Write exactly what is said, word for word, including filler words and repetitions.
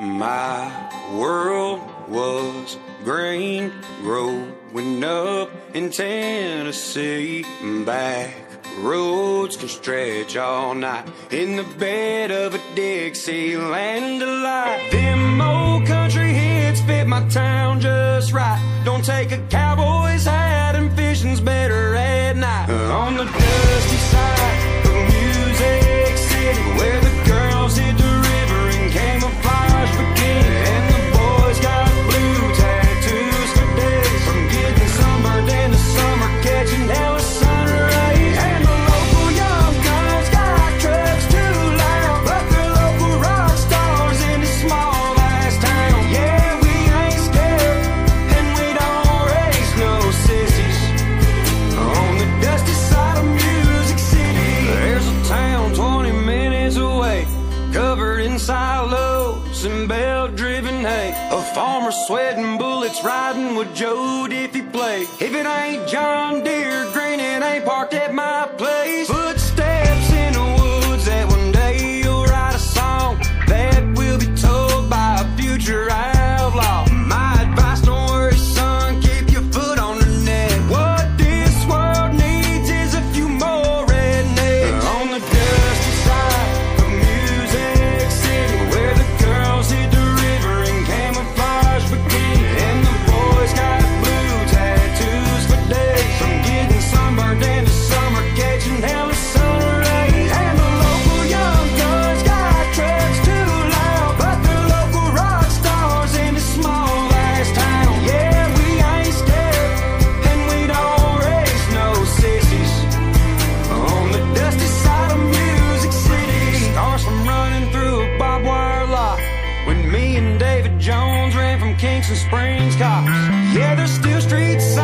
My world was grain growing up in Tennessee. Back roads can stretch all night in the bed of a Dixieland delight. Them old country hits fit my town just right. Don't take a cowboy's hat and fishing's better at night. On the dusty side of Music City, where the girls hit the river and camouflage bikini, and the boys got blue tattoos for days. From getting sunburned in the summer, catching hell of sun rays. And the local young guns got trucks too loud, but they're local rock stars in a small ass town. Yeah, we ain't scared, and we don't raise no sissies. On the dusty side of Music City, there's a town twenty minutes away, covered in silos and bell-driven hay. A farmer sweating bullets riding with Joe Diffie play. If it ain't John Deere green, it ain't parked at my place. Footsteps in the woods that one day you'll write a song that will be told by a future outlaw. My advice, don't worry, son, keep your foot on the neck. What this world needs is a few more rednecks. On the dusty side of Music City, where the girls hit the river in camouflage bikini, and the boys got blue tattoos for days. From getting sunburned in the summer, catching hell of sun rays. And the local young guns got trucks too loud, but they're local rock stars in a small ass town. Yeah, we ain't scared, and we don't raise no sissies. On the dusty side of Music City, stars from running through a barbed wire lot. When me and David Jones ran from Kingston Springs cops, yeah, there's still streets